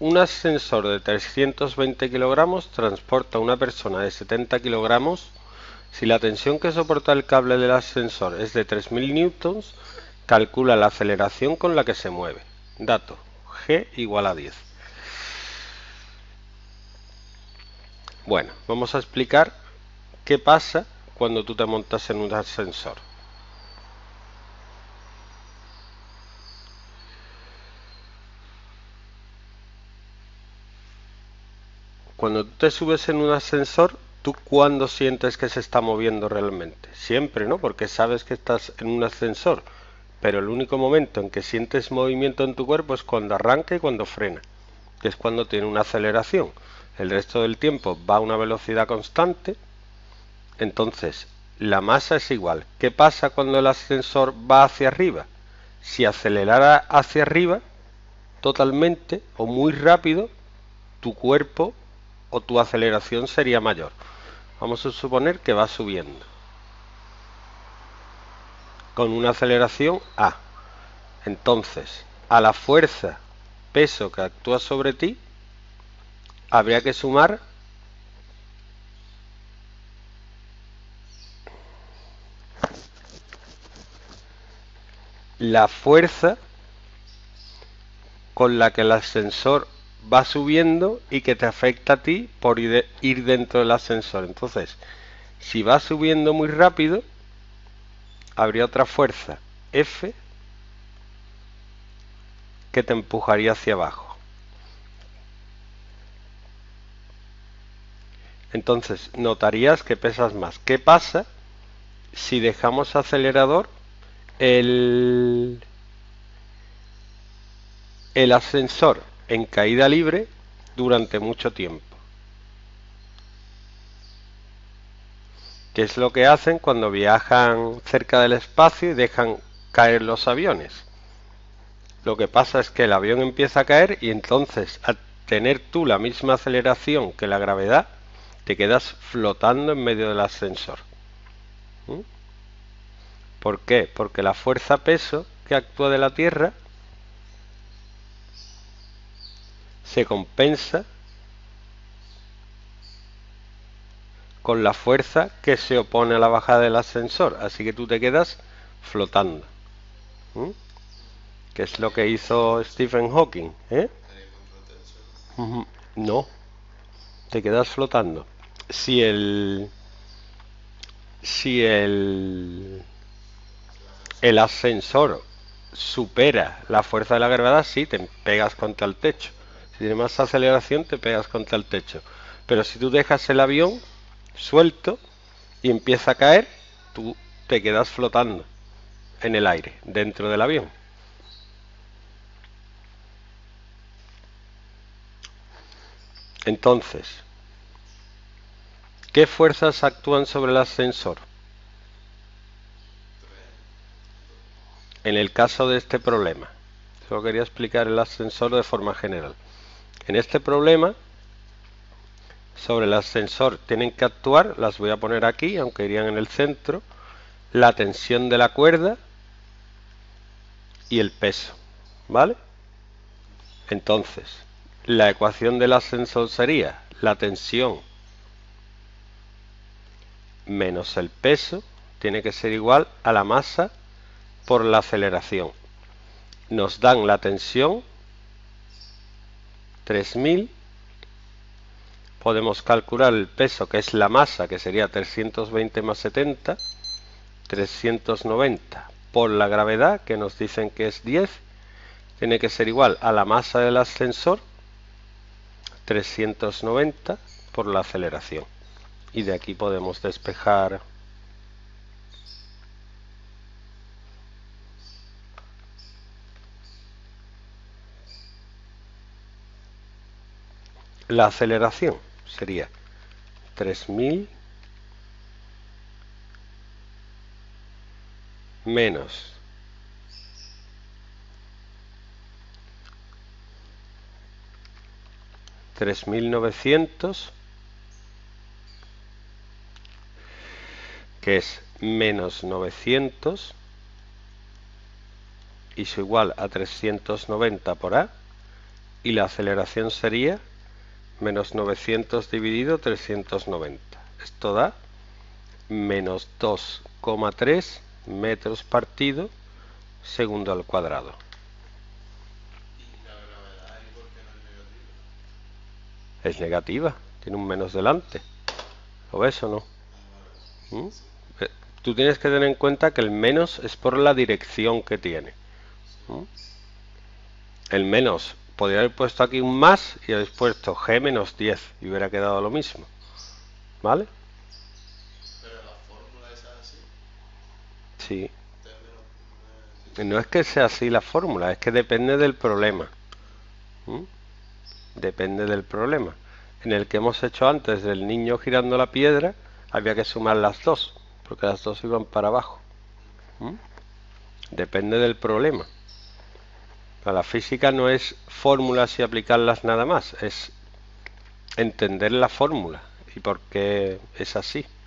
Un ascensor de 320 kilogramos transporta a una persona de 70 kilogramos. Si la tensión que soporta el cable del ascensor es de 3000 newtons, calcula la aceleración con la que se mueve. Dato: G igual a 10. Bueno, vamos a explicar qué pasa cuando tú te montas en un ascensor. Cuando tú te subes en un ascensor, ¿tú cuándo sientes que se está moviendo realmente? Siempre, ¿no? Porque sabes que estás en un ascensor. Pero el único momento en que sientes movimiento en tu cuerpo es cuando arranca y cuando frena, que es cuando tiene una aceleración. El resto del tiempo va a una velocidad constante. Entonces, la masa es igual. ¿Qué pasa cuando el ascensor va hacia arriba? Si acelerara hacia arriba totalmente o muy rápido, tu cuerpo o tu aceleración sería mayor. Vamos a suponer que va subiendo con una aceleración A. Entonces, a la fuerza, peso que actúa sobre ti, habría que sumar la fuerza con la que el ascensor va subiendo y que te afecta a ti por ir dentro del ascensor. Entonces, si va subiendo muy rápido, habría otra fuerza, F, que te empujaría hacia abajo. Entonces, notarías que pesas más. ¿Qué pasa si dejamos acelerador? El ascensor en caída libre durante mucho tiempo, que es lo que hacen cuando viajan cerca del espacio y dejan caer los aviones. Lo que pasa es que el avión empieza a caer y entonces, al tener tú la misma aceleración que la gravedad, te quedas flotando en medio del ascensor. ¿Por qué? Porque la fuerza-peso que actúa de la Tierra se compensa con la fuerza que se opone a la bajada del ascensor, así que tú te quedas flotando. ¿Qué es lo que hizo Stephen Hawking? No, te quedas flotando. Si el ascensor supera la fuerza de la gravedad, sí, te pegas contra el techo. Si tiene más aceleración, te pegas contra el techo. Pero si tú dejas el avión suelto y empieza a caer, tú te quedas flotando en el aire, dentro del avión. Entonces, ¿qué fuerzas actúan sobre el ascensor? En el caso de este problema, solo quería explicar el ascensor de forma general. En este problema, sobre el ascensor tienen que actuar, las voy a poner aquí, aunque irían en el centro, la tensión de la cuerda y el peso, ¿vale? Entonces, la ecuación del ascensor sería la tensión menos el peso, tiene que ser igual a la masa por la aceleración. Nos dan la tensión, 3000. Podemos calcular el peso, que es la masa, que sería 320 más 70, 390, por la gravedad, que nos dicen que es 10, tiene que ser igual a la masa del ascensor, 390, por la aceleración. Y de aquí podemos despejar la aceleración. Sería 3000 menos 3900, que es menos 900, y eso igual a 390 por A, y la aceleración sería menos 900 dividido 390. Esto da menos 2,3 metros partido segundo al cuadrado. Es negativa, tiene un menos delante. ¿Lo ves o no? Tú tienes que tener en cuenta que el menos es por la dirección que tiene. El menos, podría haber puesto aquí un más y habéis puesto g menos 10 y hubiera quedado lo mismo. ¿Vale? Pero la fórmula es así. Sí. No es que sea así la fórmula, es que depende del problema. Depende del problema. En el que hemos hecho antes del niño girando la piedra, había que sumar las dos, porque las dos iban para abajo. Depende del problema. La física no es fórmulas y aplicarlas nada más, es entender la fórmula y por qué es así.